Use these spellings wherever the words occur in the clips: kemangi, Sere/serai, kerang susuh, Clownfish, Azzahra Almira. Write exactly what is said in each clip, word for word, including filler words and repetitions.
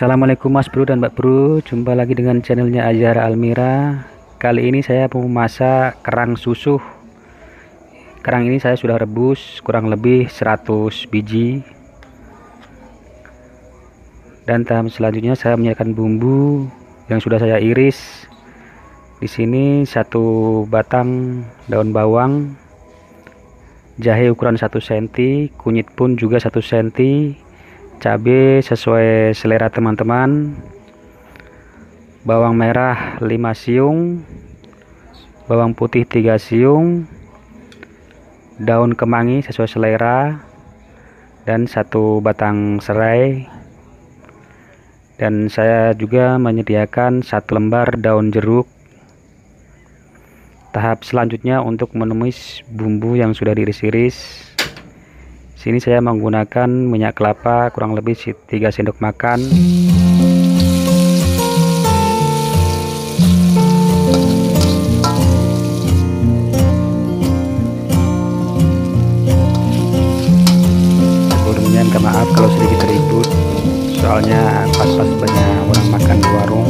Assalamualaikum Mas Bro dan Mbak Bro, jumpa lagi dengan channelnya Azzahra Almira. Kali ini saya mau masak kerang susu. Kerang ini saya sudah rebus kurang lebih seratus biji. Dan tahap selanjutnya saya menyiapkan bumbu yang sudah saya iris. Di sini satu batang daun bawang, jahe ukuran satu senti, kunyit pun juga satu senti. Cabai sesuai selera teman-teman, bawang merah lima siung, bawang putih tiga siung, daun kemangi sesuai selera, dan satu batang serai. Dan saya juga menyediakan satu lembar daun jeruk. Tahap selanjutnya untuk menumis bumbu yang sudah diiris-iris. Sini saya menggunakan minyak kelapa kurang lebih tiga sendok makan. Sebelumnya minta maaf kalau sedikit ribut, soalnya pas-pas banyak orang makan di warung.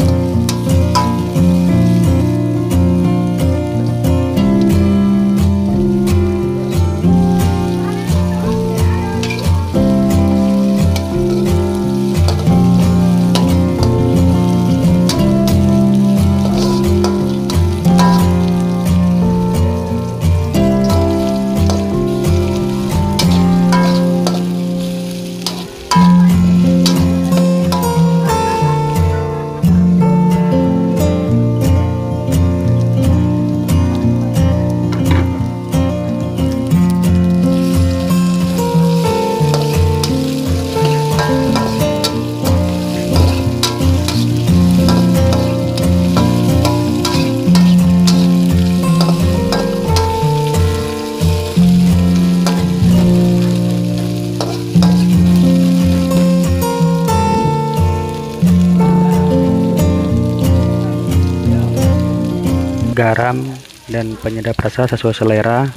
Garam dan penyedap rasa sesuai selera.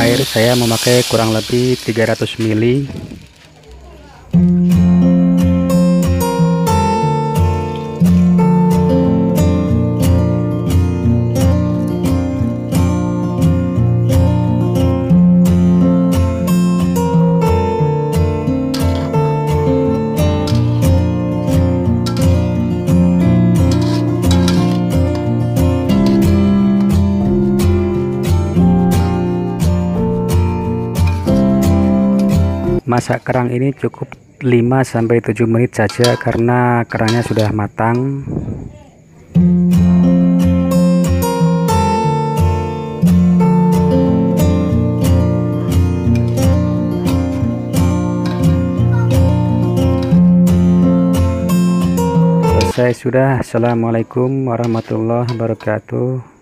Air saya memakai kurang lebih tiga ratus mililiter. Masak kerang ini cukup lima sampai tujuh menit saja karena kerangnya sudah matang. Selesai sudah. Assalamualaikum warahmatullahi wabarakatuh.